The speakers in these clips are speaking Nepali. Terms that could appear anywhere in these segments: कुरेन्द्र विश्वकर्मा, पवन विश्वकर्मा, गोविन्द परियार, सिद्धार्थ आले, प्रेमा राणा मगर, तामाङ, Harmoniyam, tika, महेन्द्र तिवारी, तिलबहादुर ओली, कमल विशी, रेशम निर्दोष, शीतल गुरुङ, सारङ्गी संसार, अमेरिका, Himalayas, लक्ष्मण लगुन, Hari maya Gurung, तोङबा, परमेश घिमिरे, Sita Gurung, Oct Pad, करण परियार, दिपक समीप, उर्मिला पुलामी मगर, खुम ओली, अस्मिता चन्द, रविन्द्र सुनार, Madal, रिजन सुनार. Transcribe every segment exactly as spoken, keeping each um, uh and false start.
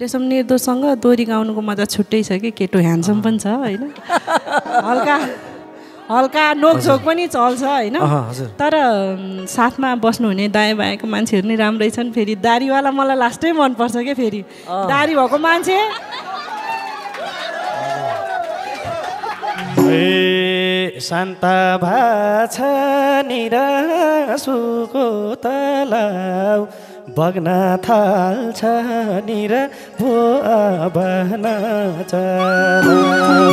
रेशम निर्दोषसँग दोरी गाउनुको मजा छुट्टै छ कि केटो ह्यान्डसम पनि छ हैन हल्का हल्का नोकझोक पनि चल्छ हैन तर साथमा बस्नु हुने दाइ भाइको मान्छेहरु नि राम्रै छन् फेरि दारीवाला मलाई लास्टै मन पर्छ के फेरि दारी भएको मान्छे ए शान्ता भाछ निरासुको तलाउ बग्ना थाल्छ निर भो आभना चलाउ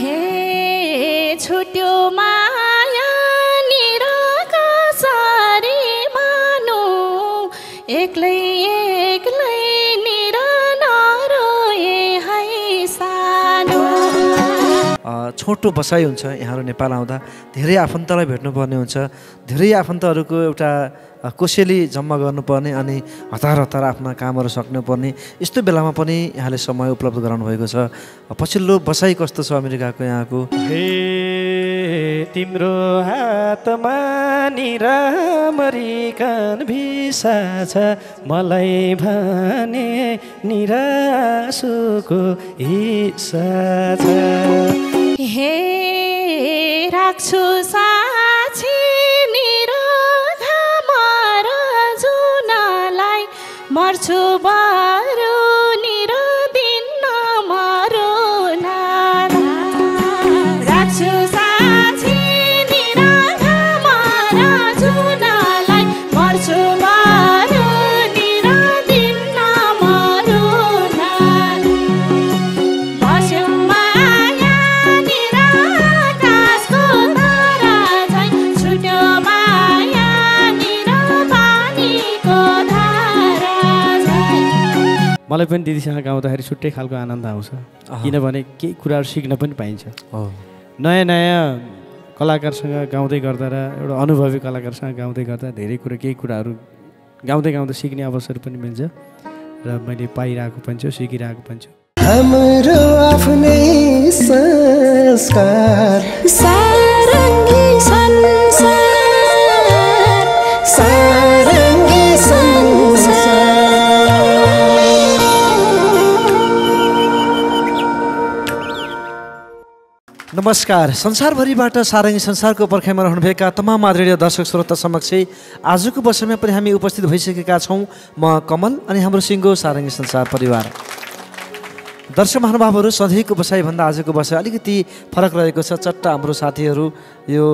हे छुट्यो माया निराका सारी मानु एक्लै एक्लै निर नरोए है सानो छोटो बसाइ हुन्छ यहाँहरु नेपाल आउँदा धेरै आफन्तलाई भेट्नुपर्ने हुन्छ धेरै आफन्तहरुको एउटा कोसेली जम्मा गर्नुपर्ने अनि हतार हतार आफ्ना कामहरु सक्नुपर्ने यस्तो बेलामा पनि यहाँले समय उपलब्ध गराउनु भएको छ पछिल्लो बसाइ कस्तो छ अमेरिकाको यहाँको हे तिम्रो हातमा निरामरी कान भिसा छ मलाई भने निरासुको हिस्सा छ हे राख्छु साक्षी मर्छु बारो निरो दिन मरो नारा राख्छु साक्षी निरागा मारा जुनालाई मर्छु बारो निरो दिन मरो नारा बस्यौ माया निराकाशको तारा झैं छुट्यो माया निरा पानीको मलाई पनि दिदीसँग गाउँदाखेरि छुट्टै खालको आनन्द आउँछ किनभने केही कुराहरू सिक्न पनि पाइन्छ नयाँ नयाँ कलाकारसँग गाउँदै गर्दा र एउटा अनुभवी कलाकारसँग गाउँदै गर्दा धेरै कुरा केही कुराहरू गाउँदै गाउँदै सिक्ने अवसर पनि मिल्छ र मैले पाइरहेको पनि छु सिकिरहेको पनि छु हाम्रो आफ्नै संस्कार सारङ्गी संसार सारङ्गी संसार नमस्कार संसारभरिबाट सारङ्गी संसारको पर्खाइमा रहनुभएका तमाम आदरणीय दर्शक श्रोता समक्ष आजको वर्षमा पनि हामी उपस्थित भइसकेका छौँ म कमल अनि हाम्रो सिङ्गो सारङ्गी संसार परिवार दर्शक महानुभावहरू सधैँको बसाइभन्दा आजको बसाइ अलिकति फरक रहेको छ चट्टा हाम्रो साथीहरू यो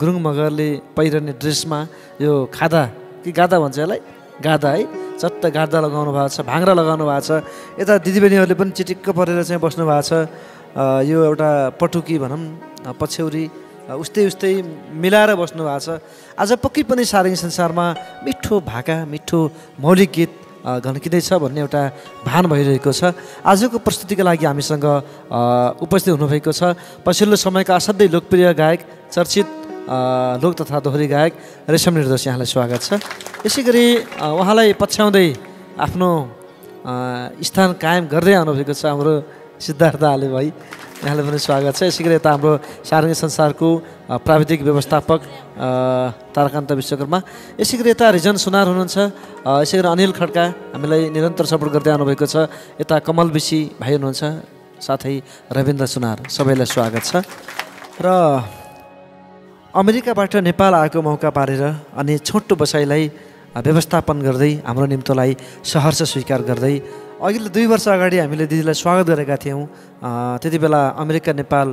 गुरुङ मगरले पहिरने ड्रेसमा यो खादा कि गादा भन्छ यसलाई गादा है चट्टा गादा लगाउनु भएको छ भाङ्रा लगाउनु भएको छ यता दिदीबहिनीहरूले पनि चिटिक्क परेर चाहिँ बस्नु भएको छ यो एउटा पटुकी भनौँ पछ्यौरी उस्तै उस्तै मिलाएर बस्नु भएको छ आज पक्कै पनि सारङ्गी संसारमा मिठो भाका मिठो मौलिक गीत घन्किँदैछ भन्ने एउटा भान भइरहेको छ आजको प्रस्तुतिका लागि हामीसँग उपस्थित हुनुभएको छ पछिल्लो समयका असाध्यै लोकप्रिय गायक चर्चित लोक तथा दोहोरी गायक रेशम निर्दोष यहाँलाई स्वागत छ यसै गरी उहाँलाई पछ्याउँदै आफ्नो स्थान कायम गर्दै आउनुभएको छ हाम्रो सिद्धार्थ आले भाइ यहाँलाई पनि स्वागत छ यसै गरी यता हाम्रो सारङ्गी संसारको प्राविधिक व्यवस्थापक तारकान्त विश्वकर्मा यसै गरी यता रिजन सुनार हुनुहुन्छ यसै गरी अनिल खड्का हामीलाई निरन्तर सपोर्ट गर्दै आउनुभएको छ यता कमल विशी भाइ हुनुहुन्छ साथै रविन्द्र सुनार सबैलाई स्वागत छ र अमेरिकाबाट नेपाल आएको मौका पारेर अनि छोटो बसाइलाई व्यवस्थापन गर्दै हाम्रो निम्तोलाई सहर्ष स्वीकार गर्दै अघिल्लो दुई वर्ष अगाडि हामीले दिदीलाई स्वागत गरेका थियौँ त्यति बेला अमेरिका नेपाल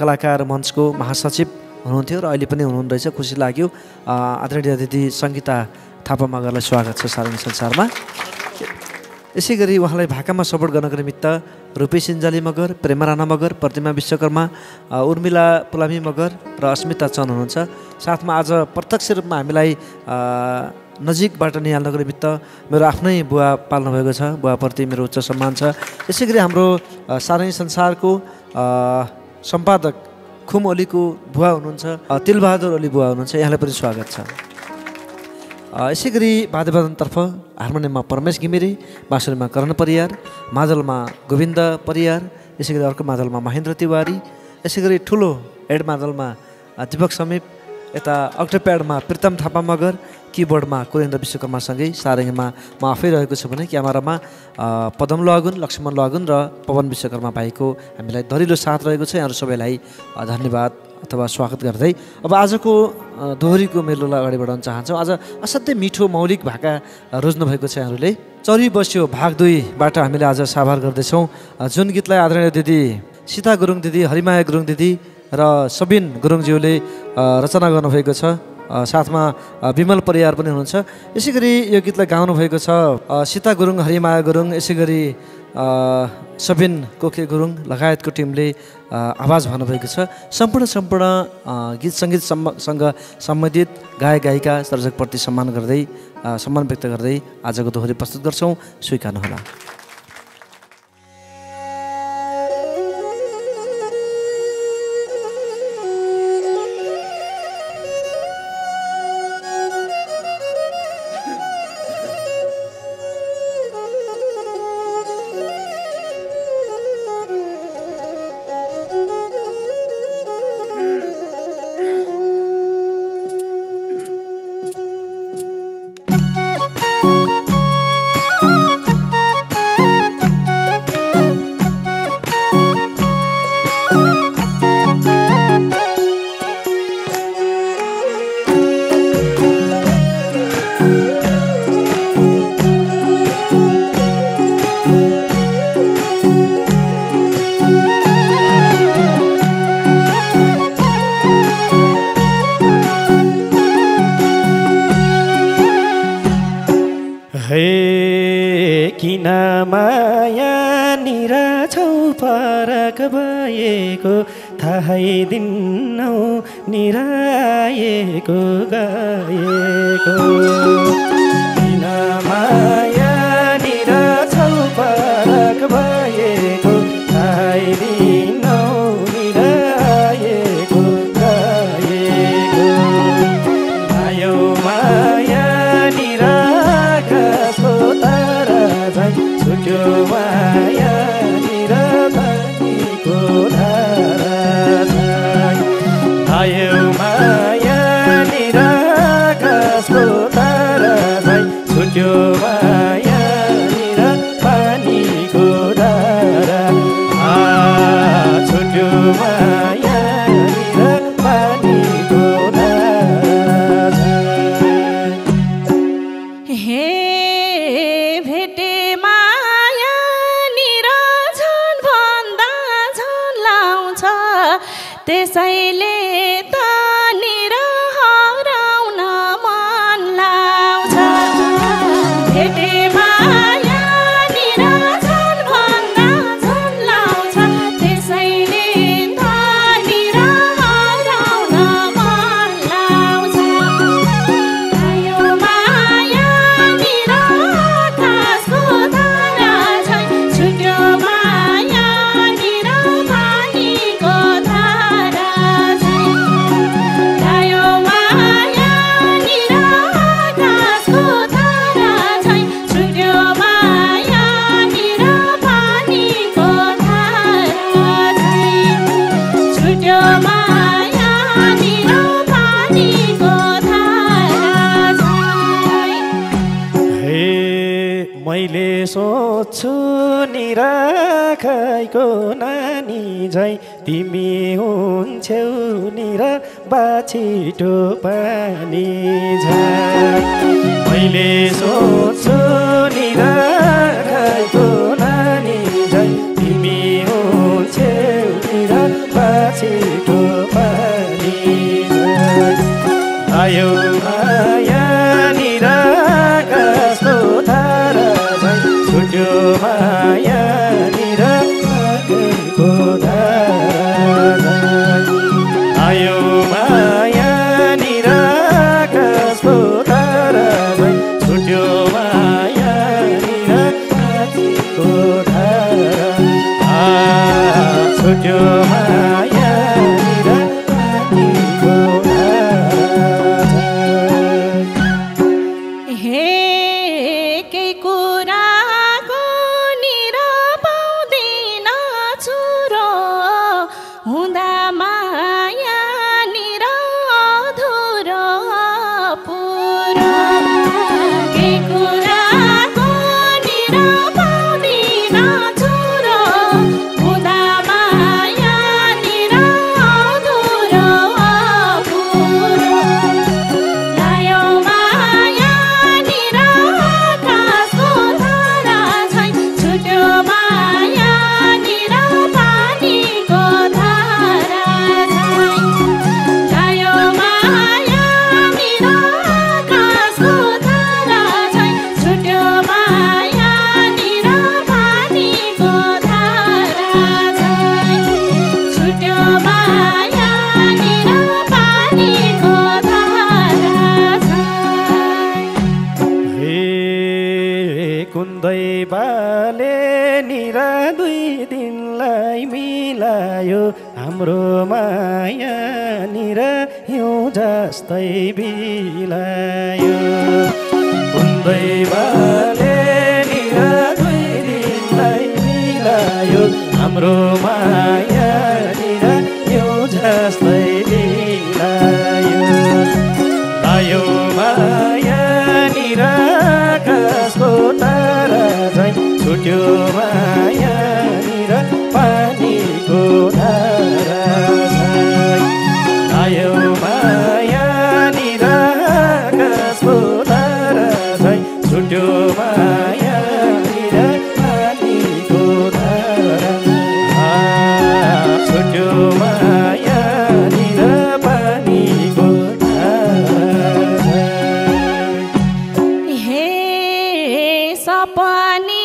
कलाकार मञ्चको महासचिव हुनुहुन्थ्यो र अहिले पनि हुनुहुँदो रहेछ खुसी लाग्यो आदरणीय दिदी सङ्गीता थापा मगरलाई स्वागत छ सारङ्गी संसारमा यसै गरी उहाँलाई भाकामा सपोर्ट गर्नको निमित्त रूपी सिन्जाली मगर प्रेमा राणा मगर प्रतिमा विश्वकर्मा उर्मिला पुलामी मगर र अस्मिता चन्द हुनुहुन्छ साथमा आज प्रत्यक्ष रूपमा हामीलाई नजिकबाट निहाल्नको निमित्त मेरो आफ्नै बुवा पाल्नुभएको छ बुवाप्रति मेरो उच्च सम्मान छ यसै गरी हाम्रो सारङ्गी संसारको सम्पादक खुम ओलीको बुवा हुनुहुन्छ तिलबहादुर ओली बुवा हुनुहुन्छ यहाँलाई पनि स्वागत छ यसै गरी वाद्यवादनतर्फ हार्मोनियममा परमेश घिमिरे बाँसुरीमा करण परियार मादलमा गोविन्द परियार यसै गरी अर्को मादलमा महेन्द्र तिवारी यसै गरी ठुलो हेड मादलमा दिपक समीप यता अक्टोपैडमा प्रीतम थापा मगर कीबोर्डमा कुरेन्द्र विश्वकर्मासँगै सारङ्गमा म आफै रहेको छु भने क्यामेरामा पदम लगुन लक्ष्मण लगुन र पवन विश्वकर्मा भाइको हामीलाई धरिलो साथ रहेको छ। यहाँहरू सबैलाई धन्यवाद अथवा स्वागत गर्दै अब आजको दोहोरीको मेलोलाई अगाडि बढाउन चाहन्छौँ। आज असाध्यै मिठो मौलिक भाका रोज्नुभएको छ यहाँहरूले। चरी बस्यो भाग दुईबाट हामीले आज साभार गर्दैछौँ, जुन गीतलाई आदरणीय दिदी सीता गुरुङ दिदी, हरिमाया गुरुङ दिदी र सबिन गुरुङज्यूले रचना गर्नुभएको छ। साथमा बिमल परियार पनि हुनुहुन्छ। यसै गरी यो गीतलाई गाउनुभएको छ सीता गुरुङ, हरिमाया गुरुङ, यसै गरी सबिन कोखे गुरुङ लगायतको टिमले आवाज भन्नुभएको छ। सम्पूर्ण सम्पूर्ण गीत सङ्गीतसँग सम्बन्धित गायक गायिका सर्जकप्रति सम्मान गर्दै सम्मान व्यक्त गर्दै आजको दोहोरी प्रस्तुत गर्छौँ, स्वीकार्नुहोला। माया निराधो निरा दुई दिन लाई मिलायो हाम्रो माया निरा हिउँ जस्तै बिलायो बुन्दै बाले निरा दुई दिन लाई मिलायो हाम्रो माया निरा हिउँ जस्तै बिलायो आयो माया निरा कसको तारा चाहिँ छुट्यो माया निरा पानीको धारा आयो माया निरा कसको तारा चाहिँ छुट्यो माया निरा पानीको धारा छुट्यो माया निरा पानीको धारा हे सपनी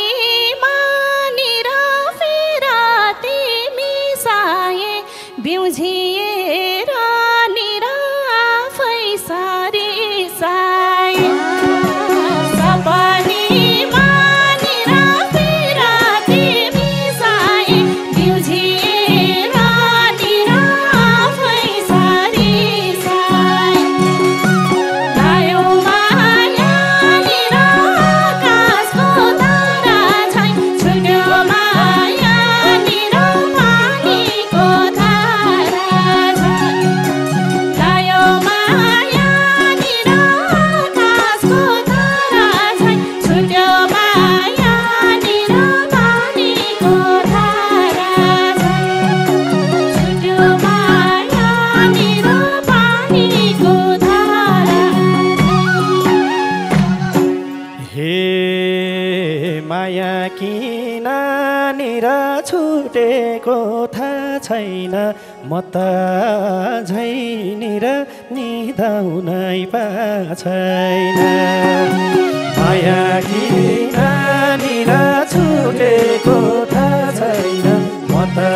छुटेको थाहा छैन म त झै निरा निधाउनै पाछैन माया किन निरा छुटेको थाहा छैन म त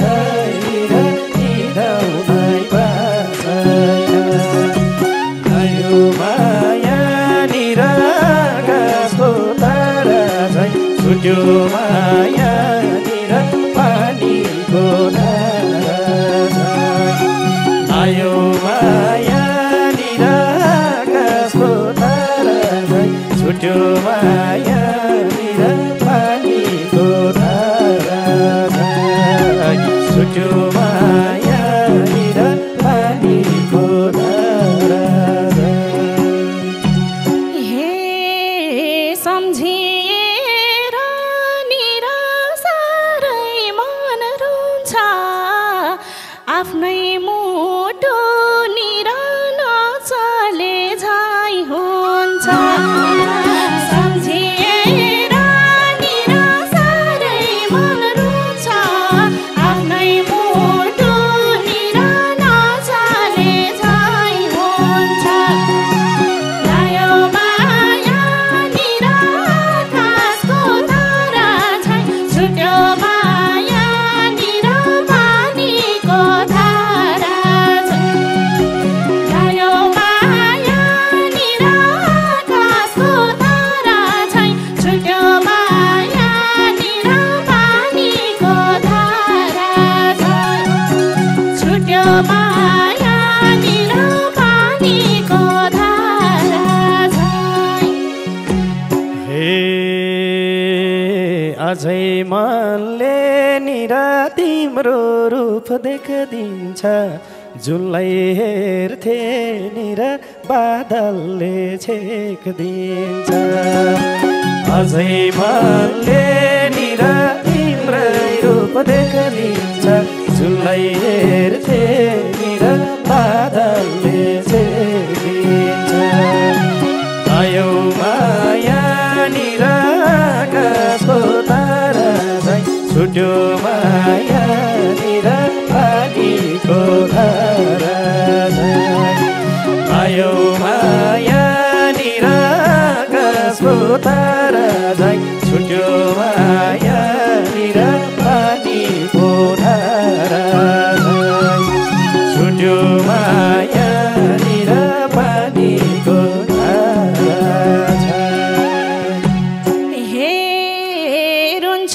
झै निरा निधाउनै पाछैन आयो माया निरा कसको तारा झै छुट्यो माया आयो माया निरा कसको तारा चाहिँ छुट्यो माया निरा पानीको धारा छुट्यो माया निरा पानीको धारा हे सम्झी अझै मनले निरा तिम्रो रूप देखिदिन्छ जुनलाई हेर्थे निरा बादलले छेकिदिन्छ अझै मनले निरा तिम्रो रूप देखिदिन्छ जुनलाई हेर्थे निरा बादलले छेकिदिन्छ आयो माया निरा कसको तारा चाहिँ छुट्यो माया निरा पानीको धारा आयो माया निरा कसको तारा चाहिँ छुट्यो माया निरा पानीको धारा छुट्यो माया निरा पानीको धारा Hey, run.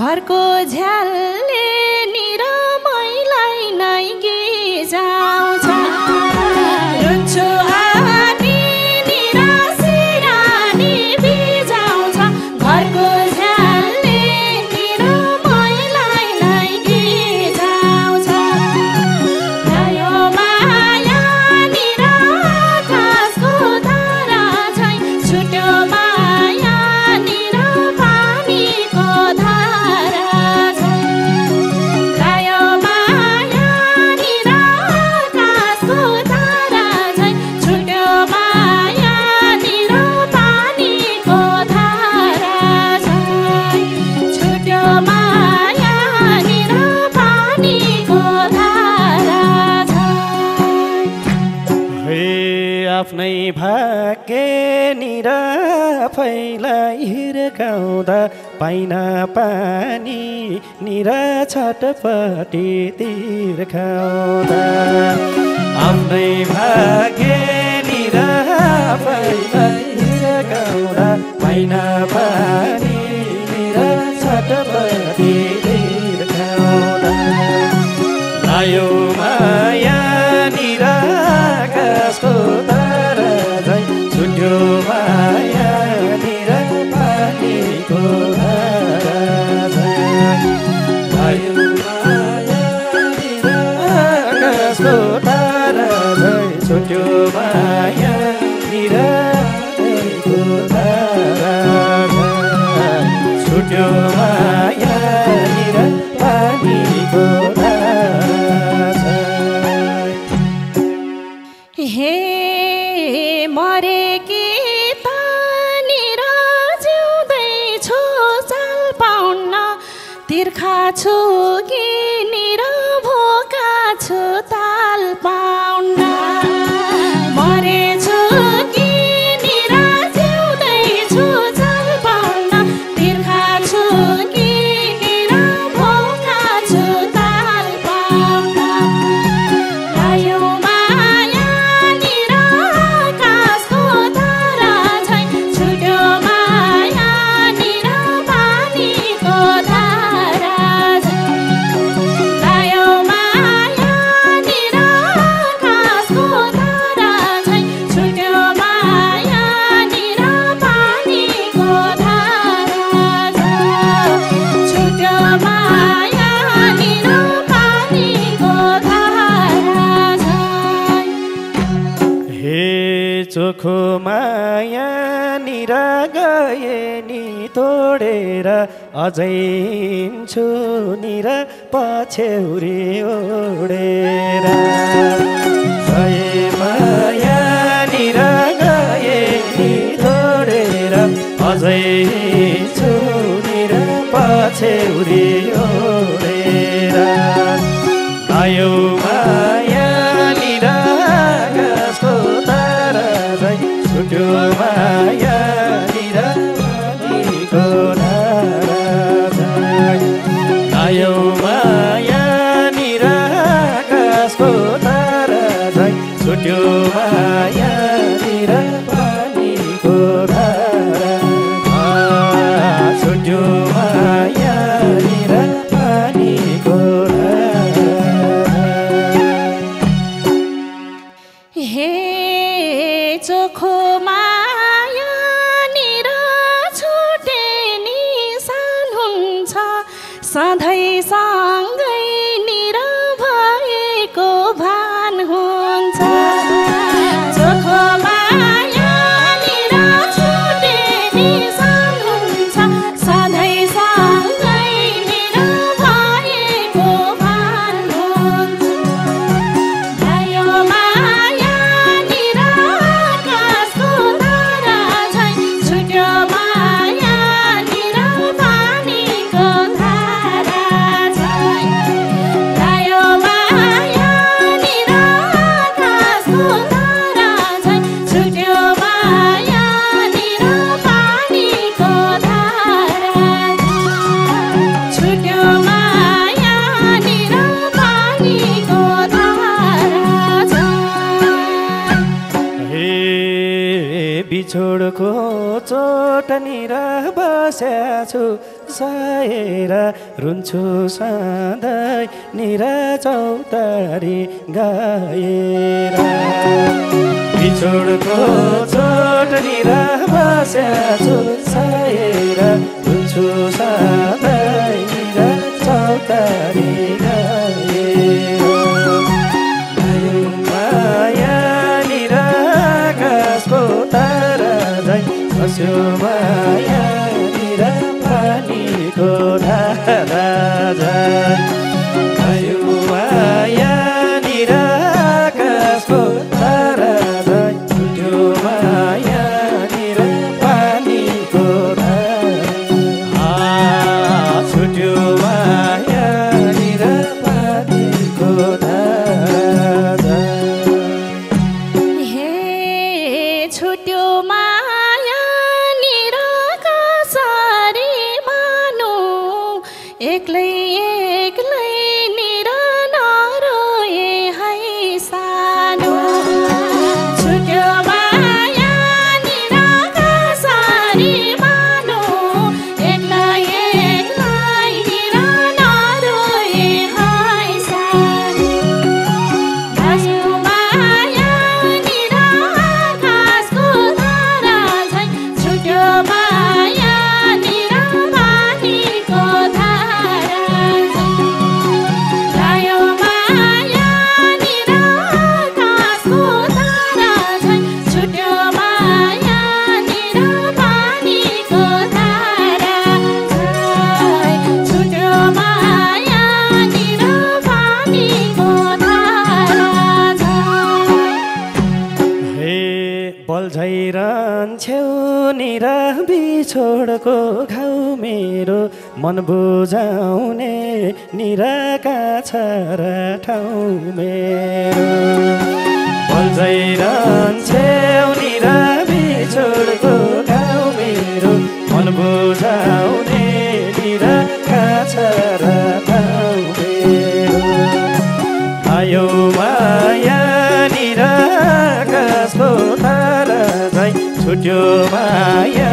घर को झल्ले निरा मैलाई नै गी जाउँछ रुन्छु आनी निरा सिरानी बिजाउँछ घर को झल्ले निरा मैलाई नै गी जाउँछ नयो माया निरा आकाशको तारा झैं छुट्यो माया निरा पानीको हिर्काउँदा पाइना पानी निरा छटपटी तिर्काउँदा आफ्नै भाग्य निरा हिर्काउँदा पाइना पानी निरा छटपटी तिर्काउँदा लायो माया निरा आकाशको तारा झैं छुट्यो माया हे मरे कि तानेर जिउँदैछु चाल पाउन तिर्खा छु कि निर भोका छु ताल पाउन मरेछु कि निर जिउँदैछु चाल पाउन तिर्खा छु कि निर भोका छु ताल पाउन लायो माया निर आकाशको तारा झैं छुट्यो माया निर पानीको धारा लायो माया निर आकाशको तारा झैं छुट्यो माया निर पानीको धारा छुट्यो माया निर पानीको धारा हे चोखो माया निरा गए नि तोडेर अझै छु निरा पछ्यौरी ओडेर गए माया निरा गए नि तोडेर अझै छु निरा पछ्यौरी ओडेर आयो माया निरा आकाशको तारा झैं छुट्यो माया बिछोडको चोटनीर बसेछु साएर रुन्छु सधैँ निराचौतारी गाएर बिछोडको चोटनीर बसेछु साएर रुन्छु सधैँ निराचौतारी गाएर हस्यो माया निर पानीको धारा झै हस्यो माया निर आकाशको धारा झै हस्यो माया निर पानीको धारा हस्यो माया निर पानीको धारा हे छुट्यो छोडको घाउ मेरो मन बुझाउने निराका छरा ठाउँ मेरो बल्झिरहन्छे निरा बिछोडको घाउ मेरो मन बुझाउने निराका छरा ठाउँ मेरो आयो माया निराका तारा झै छुट्यो माया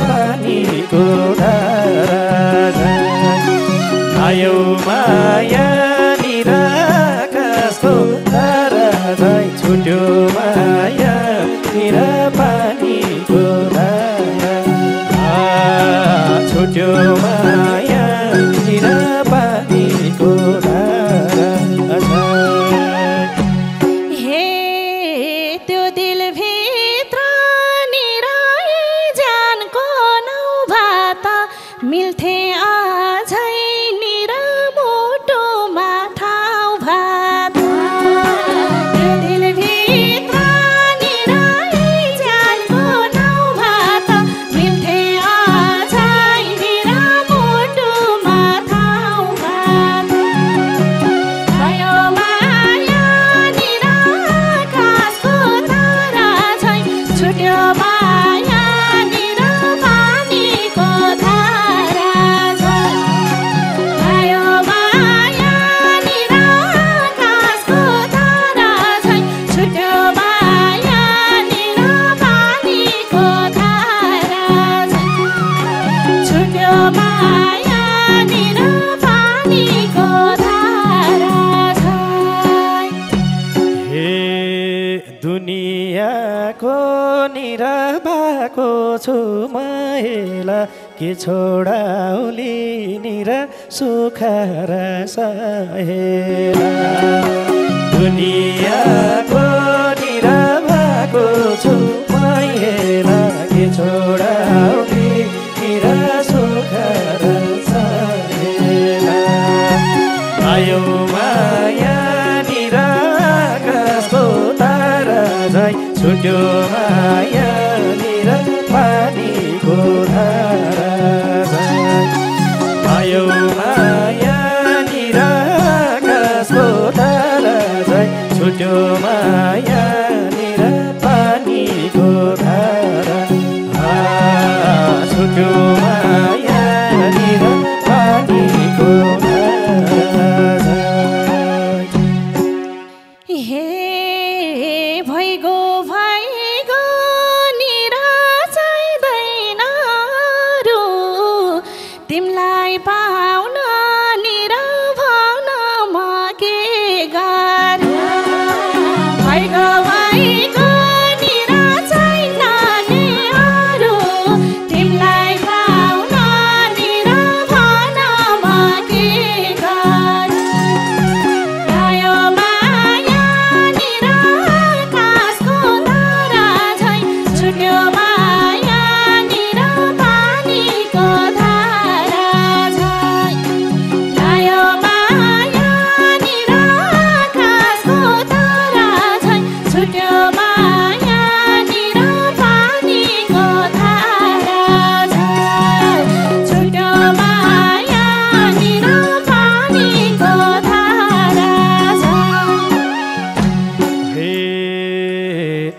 पानीको धारा आयो माया निर आकाशको धारा झै छुट्यो माया निर पानीको धारा छुट्यो माया निर पानीको धारा हे त्यो दिलभि मिल्थे आजै निरा मोटोमा ठाउँ भात त्यो दिलभित्र निरा ज्यानको नाउँ भात मिल्थे आजै निरा मोटोमा ठाउँ भात भयो माया निरा आकाशको तारा झैं छुट्यो माया निर पानीको धारा निराबाको छु माइला के छोडाउली निरा सुखरा सहेला दुनियाको निराबाको छु माइला के छोडाउली निरा सुखरा सहेला आयो माया निरा आकाशको तारा झै छुट्यो माया निर पानीको धारा आयो माया निर आकाशको तारा झै छुट्यो माया निर पानीको धारा छुट्यो माया निर पानीको धारा हे भइगो भइगो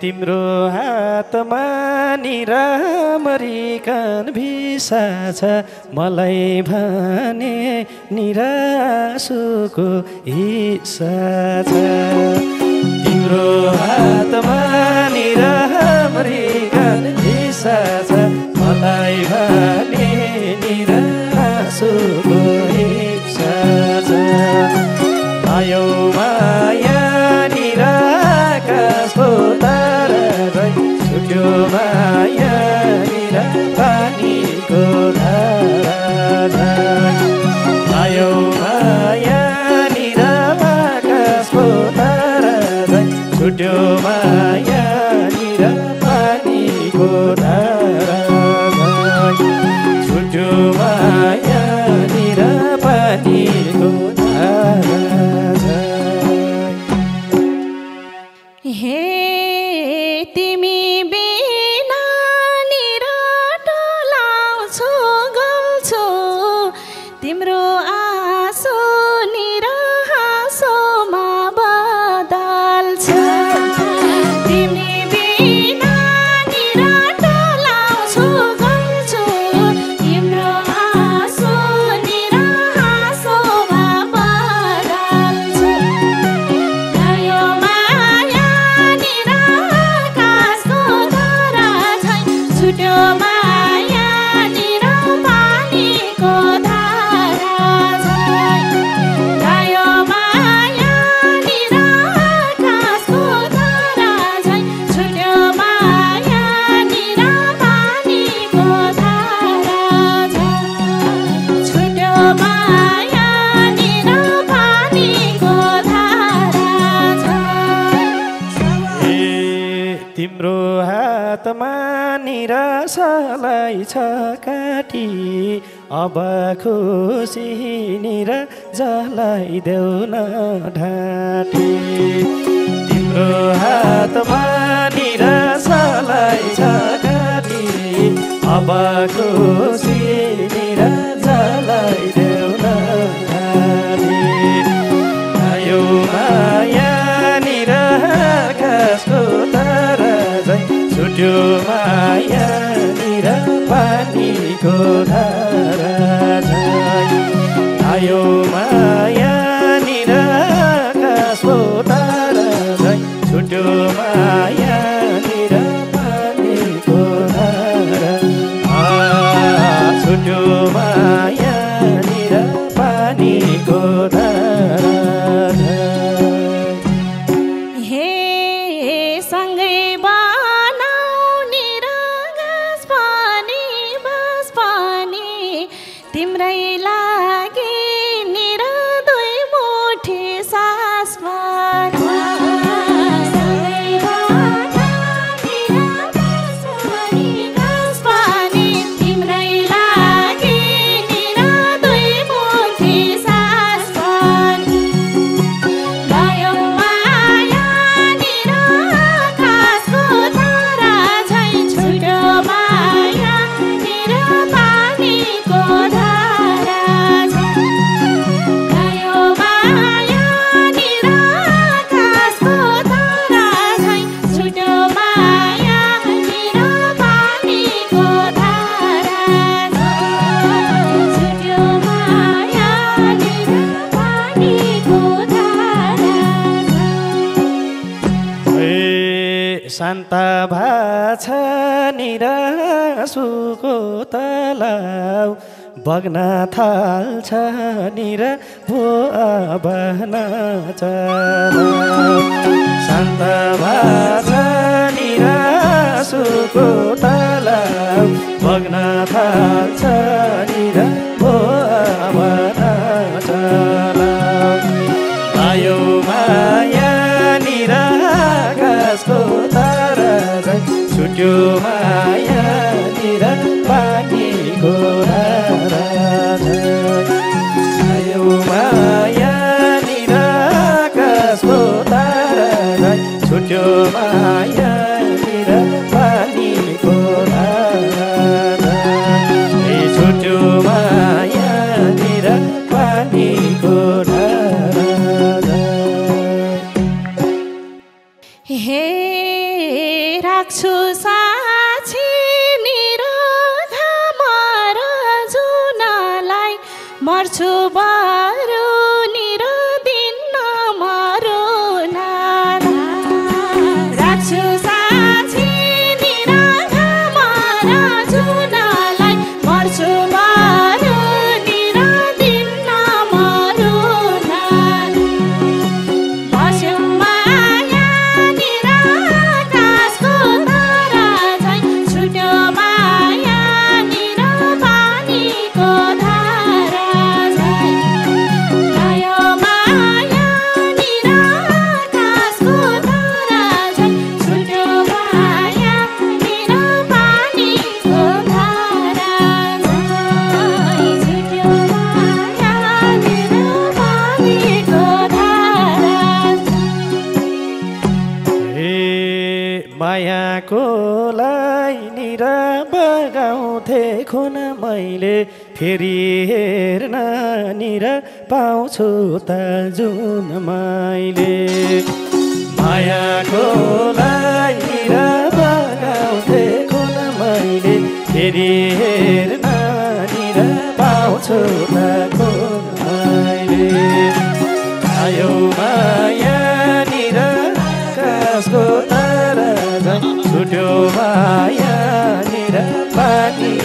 तिम्रो हातमा निरामरीकन भिसा छ मलाई भने निराशुको हिस्सा छ तिम्रो हातमा निरामरीकन भिसा छ मलाई भने निराशुको हिस्सा छ आयो माया माया निरा पानीको धारा आयो माया निरा आकाशको तारा छुट्यो माया निरा पानीको धारा छुट्यो माया निरा पानीको धारा निराशालाई छ काटी अब खुसी निराशालाई देऊ न ढाटी तिम्रो हातमा निराशालाई छ काटी अब खुसी निराशालाई देऊ न ढाटी आयो माया निराकाशको तारा छुट्यो माया निरा पानीको धारा आयो माया निरा आकाशको तारा छुट्यो माया निरा पानीको धारा छुट्यो माया निरा पानीको धारा शान्ता भाषा निराशुको तलाउ बग्न थाल्छ निरा भो बहन शान्त भाषा निराशुको तलाउ बग्न थाल्छ निरा भो बहन आयो माया निरा आकाशको छुट्यो माया निरा पानीको धारा आयो माया निरा आकाशको तारा छुट्यो माया निरा पानीको धारा छुट्यो माया निरा पानीको धारा हे राक्षसाछि निराधा मारा जुनालाई मर्छु बारो निरदिन्न मारो नारा राक्षसाछि निराधा मारा जुनालाई मर्छु बारो निरदिन्न मारो नारा फेरि हेर्न निर पाउँछु त जुन मैले मायाको लागिर बगाउँथे कुन मैले फेरि हेर्न निर पाउँछु त कुन मैले आयो माया निर कसको तारा छुट्यो माया निर पानीको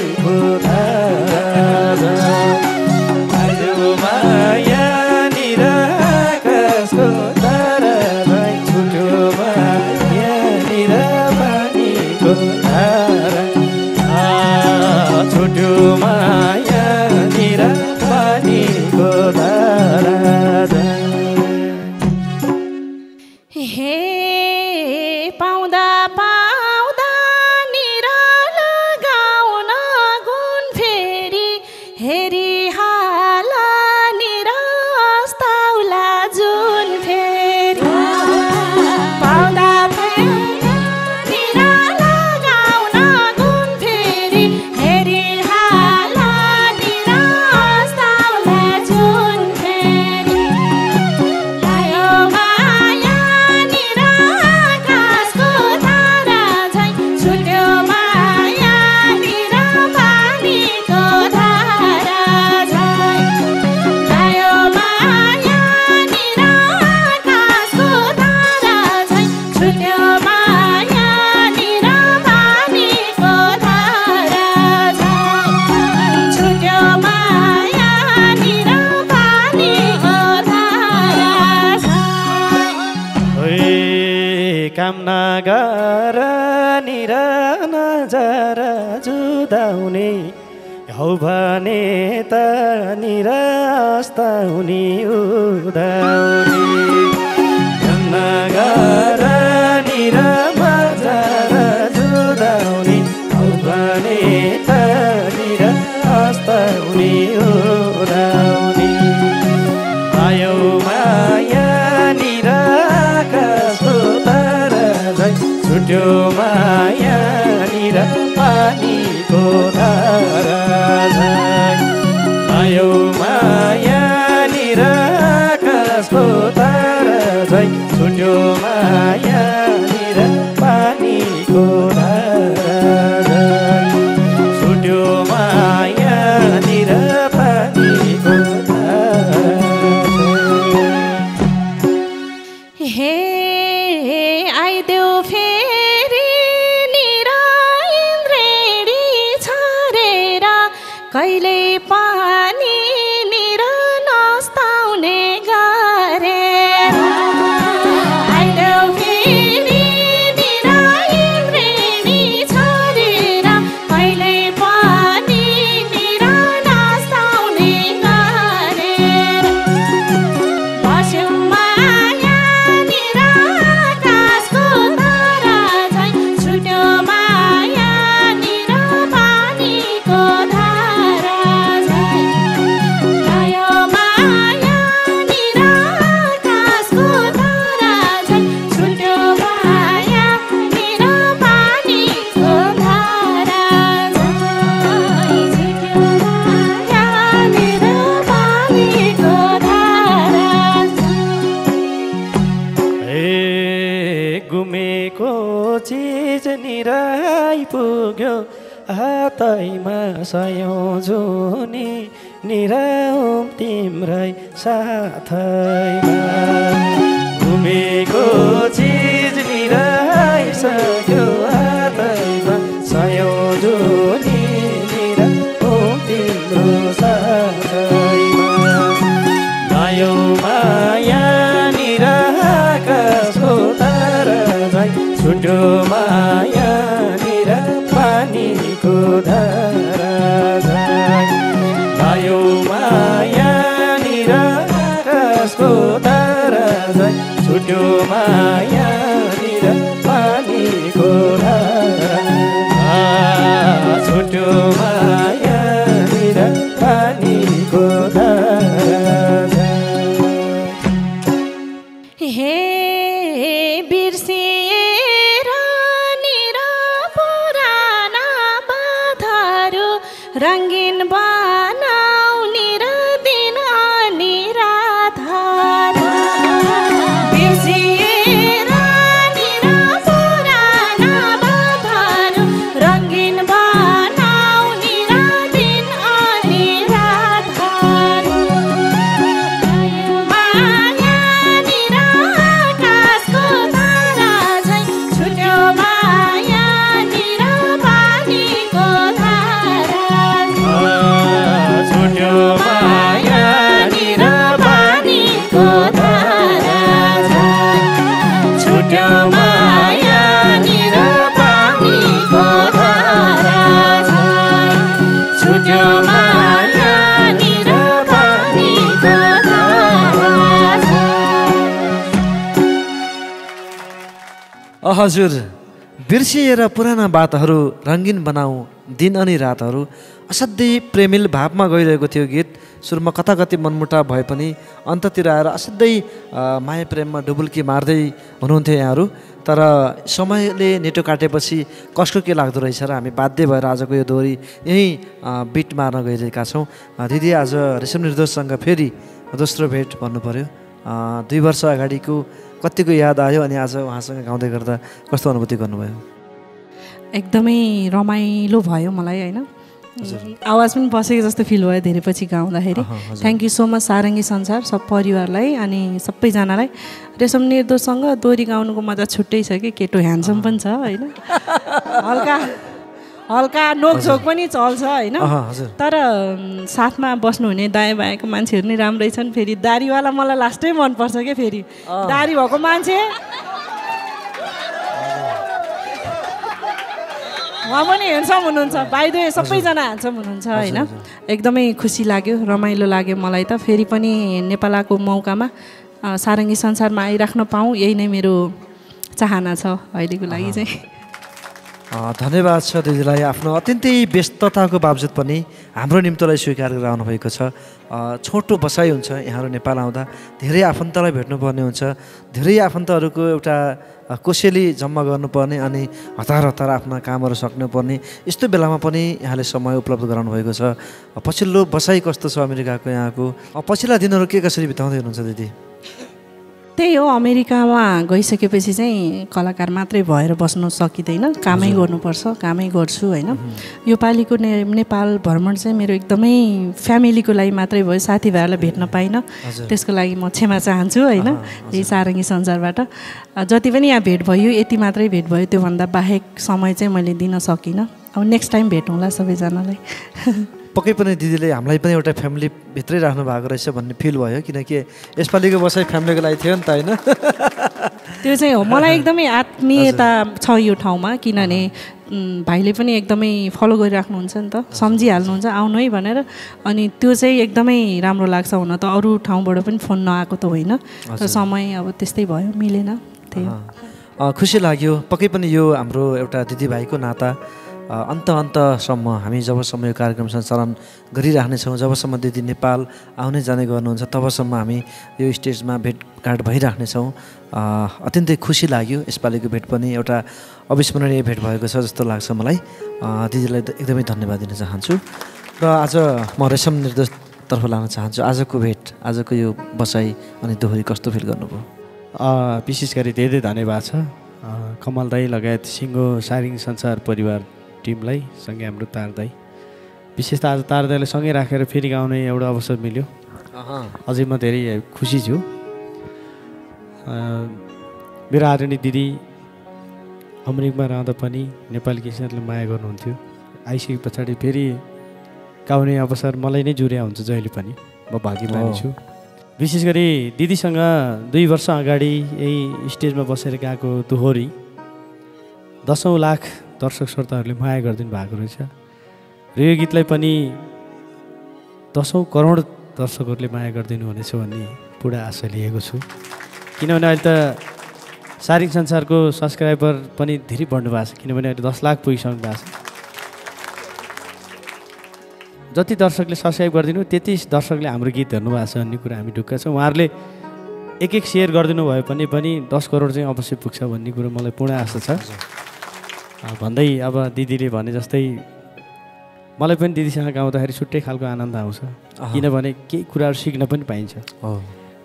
निराई पुग्यो हातैमा सयौं जुनी निराउँ तिम्रै साथैमा घुमेको चिज निराई सक्यो हातैमा सयौं जुनी निराउँ तिम्रो साथैमा गायौँ माया छुट्यो माया निर पानीको धारा आयो माया निर आकाशको धारा छुट्यो माया निर पानीको धारा छुट्यो माया निर पानीको धारा हे बिर्सी रंगीन बनाऊ निरा दिन निरा धारा बिर्सिएरा निरा पुराना बाधाहरू रंगीन बनाऊ निरा दिन निरा धारा माया निरा आकाशको धारा झैं छुट्यो माया निरा पानीको माया निरा पानीको धारा छुट्यो माया निरा पानीको धारा छुट्यो माया निरा पानीको धारा हजुर बिर्सिएर पुराना बातहरू रङ्गीन बनाऊ दिन अनि रातहरू असाध्यै प्रेमिल भावमा गइरहेको थियो गीत सुरुमा कताकति मनमुटा भए पनि अन्ततिर आएर असाध्यै माया प्रेममा डुबुल्की मार्दै हुनुहुन्थ्यो यहाँहरू। तर समयले नेटो काटेपछि कसको के लाग्दो रहेछ र हामी बाध्य भएर आजको यो दोहोरी यहीँ बिट मार्न गइरहेका छौँ। दिदी आज रेशम निर्दोषसँग फेरि दोस्रो भेट भन्नु पऱ्यो, दुई वर्ष अगाडिको कतिको याद आयो अनि आज उहाँसँग गाउँदै गर्दा कस्तो अनुभूति गर्नुभयो? एकदमै रमाइलो भयो मलाई, होइन आवाज पनि बसेको जस्तो फिल भयो धेरै पछि गाउँदाखेरि। Thank you so much सारङ्गी संसार सब परिवारलाई अनि सबैजनालाई। रेशम निर्दोषसँग दोहोरी गाउनुको मजा छुट्टै छ कि, केटो ह्यान्डसम पनि छ होइन, हल्का हल्का नोकझोक पनि चल्छ होइन, तर साथमा बस्नुहुने दायाँ बायाँको मान्छेहरू नै राम्रै छन्। फेरि दारीवाला मलाई लास्टै मनपर्छ क्या, फेरि दारी भएको मान्छे उहाँ पनि ह्यान्डसम हुनुहुन्छ, बाइदे सबैजना ह्यान्डसम हुनुहुन्छ होइन। एकदमै खुसी लाग्यो, रमाइलो लाग्यो मलाई त। फेरि पनि नेपाल आएको मौकामा सारङ्गी संसारमा आइराख्न पाऊँ यही नै मेरो चाहना छ अहिलेको लागि चाहिँ। धन्यवाद छ दिदीलाई आफ्नो अत्यन्तै व्यस्तताको बावजुद पनि हाम्रो निम्तलाई स्वीकार गरेर आउनुभएको छ। छोटो बसाइ हुन्छ यहाँहरू नेपाल आउँदा, धेरै आफन्तलाई भेट्नुपर्ने हुन्छ, धेरै आफन्तहरूको एउटा कोसेली जम्मा गर्नुपर्ने अनि हतार हतार आफ्ना कामहरू सक्नुपर्ने यस्तो बेलामा पनि यहाँले समय उपलब्ध गराउनु भएको छ। पछिल्लो बसाइ कस्तो छ अमेरिकाको यहाँको, पछिल्ला दिनहरू के कसरी बिताउँदै हुनुहुन्छ दिदी? त्यही हो, अमेरिकामा गइसकेपछि चाहिँ कलाकार मात्रै भएर बस्नु सकिँदैन, कामै गर्नुपर्छ, कामै गर्छु होइन। योपालिको ने नेपाल भ्रमण चाहिँ मेरो एकदमै फ्यामिलीको लागि मात्रै भयो, साथीभाइहरूलाई भेट्न पाइनँ, त्यसको लागि म क्षमा चाहन्छु होइन। यही सारङ्गी संसारबाट जति पनि यहाँ भेट भयो यति मात्रै भेट भयो, त्योभन्दा बाहेक समय चाहिँ मैले दिन सकिनँ। अब नेक्स्ट टाइम भेटौँला सबैजनालाई। पक्कै पनि दिदीले हामीलाई पनि एउटा फ्यामिली भित्रै राख्नु भएको रहेछ भन्ने फिल भयो, किनकि यसपालिको बसाइ फ्यामिलीको लागि थियो नि त होइन। त्यो चाहिँ हो, मलाई एकदमै आत्मीयता छ यो ठाउँमा, किनभने भाइले पनि एकदमै फलो गरिराख्नुहुन्छ नि त, सम्झिहाल्नुहुन्छ आउनु है भनेर। अनि त्यो चाहिँ एकदमै राम्रो लाग्छ। हुन त अरू ठाउँबाट पनि फोन नआएको त होइन, समय अब त्यस्तै भयो, मिलेन त्यही हो। खुसी लाग्यो, पक्कै पनि यो हाम्रो एउटा दिदीभाइको नाता अन्त अन्तसम्म हामी जबसम्म यो कार्यक्रम सञ्चालन गरिराख्नेछौँ, जबसम्म दिदी नेपाल आउने जाने गर्नुहुन्छ तबसम्म हामी यो स्टेजमा भेटघाट भइराख्नेछौँ। अत्यन्तै खुसी लाग्यो, यसपालिको भेट पनि एउटा अविस्मरणीय भेट भएको छ जस्तो लाग्छ मलाई। दिदीलाई एकदमै धन्यवाद दिन चाहन्छु र आज म रेशम निर्दोषतर्फ लान चाहन्छु। आजको भेट, आजको यो बसाइ अनि दोहोरी कस्तो फिल गर्नुभयो? विशेष गरी धेरै धन्यवाद छ कमल दाई लगायत सिङ्गो सारिङ संसार परिवार टिमलाई सँगै हाम्रो तारदाई विशेष त आज तारदाईलाई सँगै राखेर फेरि गाउने एउटा अवसर मिल्यो। अझै म धेरै खुसी छु। मेरो आदरणीय दिदी अमेरिकामा रहँदा पनि नेपाली किसानले माया गर्नुहुन्थ्यो। आइसके पछाडि फेरि गाउने अवसर मलाई नै जुरिया हुन्छ। जहिले पनि म भाग्यमानी छु। विशेष गरी दिदीसँग दुई वर्ष अगाडि यही स्टेजमा बसेर गएको दोहोरी दसौँ लाख दर्शक श्रोताहरूले माया गरिदिनु भएको रहेछ र यो गीतलाई पनि दसौँ करोड दर्शकहरूले माया गरिदिनु हुनेछ भन्ने पुरा आशा लिएको छु। किनभने अहिले त सारिक संसारको सब्सक्राइबर पनि धेरै बढ्नु भएको छ। किनभने अहिले दस लाख पुगिसक्नु भएको छ। जति दर्शकले सब्सक्राइब गरिदिनु त्यति दर्शकले हाम्रो गीत हेर्नु भएको छ भन्ने कुरा हामी ढुक्क छौँ। उहाँहरूले एक एक सेयर गरिदिनु भए पनि पनि दस करोड चाहिँ अवश्य पुग्छ भन्ने कुरो मलाई पूर्ण आशा छ। भन्दै अब दिदीले भने जस्तै मलाई पनि दिदीसँग गाउँदाखेरि छुट्टै खालको आनन्द आउँछ। किनभने केही कुराहरू सिक्न पनि पाइन्छ।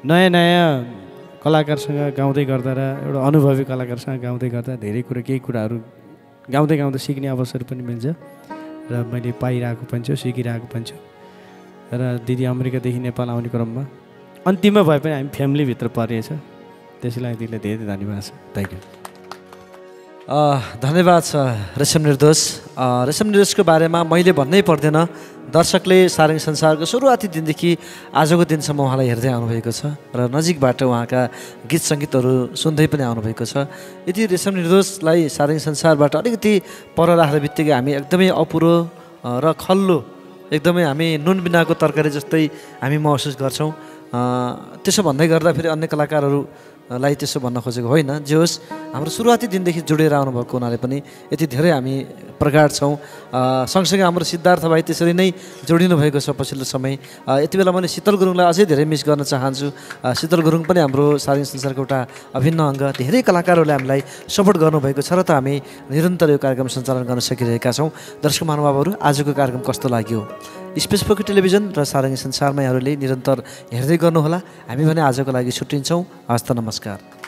नयाँ नयाँ कलाकारसँग गाउँदै गर्दा र एउटा अनुभवी कलाकारसँग गाउँदै गर्दा धेरै कुरा केही कुराहरू गाउँदै गाउँदै सिक्ने अवसर पनि मिल्छ र मैले पाइरहेको पनि छु, सिकिरहेको पनि छु। र दिदी अमेरिकादेखि नेपाल आउने क्रममा अन्तिममा भए पनि हामी फ्यामिलीभित्र परेछ। त्यसको लागि दिदीलाई धेरै धन्यवाद छ। Thank you. धन्यवाद छ रेशम निर्दोष। रेशम निर्दोषको बारेमा मैले भन्नै पर्दैन। दर्शकले सारिङ संसारको सुरुवाती दिनदेखि आजको दिनसम्म उहाँलाई हेर्दै आउनुभएको छ र नजिकबाट उहाँका गीत सङ्गीतहरू सुन्दै पनि आउनुभएको छ। यदि रेशम निर्दोषलाई सारिङ संसारबाट अलिकति पर राख्ने बित्तिकै हामी एकदमै अपुरो र खल्लो, एकदमै हामी नुन बिनाको तरकारी जस्तै हामी महसुस गर्छौँ। त्यसो भन्दै गर्दा फेरि अन्य कलाकारहरूलाई त्यसो भन्न खोजेको होइन। जे होस्, हाम्रो सुरुवाती दिनदेखि जोडिएर आउनुभएको हुनाले पनि यति धेरै हामी प्रगाढ छौँ। सँगसँगै हाम्रो सिद्धार्थ भाइ त्यसरी नै जोडिनु भएको छ पछिल्लो समय। यति बेला मैले शीतल गुरुङलाई अझै धेरै मिस गर्न चाहन्छु। शीतल गुरुङ पनि हाम्रो सारिङ संसारको एउटा अभिन्न अङ्ग। धेरै कलाकारहरूले हामीलाई सपोर्ट गर्नुभएको छ र त हामी निरन्तर यो कार्यक्रम सञ्चालन गर्न सकिरहेका छौँ। दर्शक महानुभावहरू, आजको कार्यक्रम कस्तो लाग्यो? स्पेस पोकेट टेलिभिजन र सारिङ संसारमा यहाँहरूले निरन्तर हेर्दै गर्नुहोला। हामी भने आजको लागि छुट्टिन्छौँ। हस्त नमस्कार।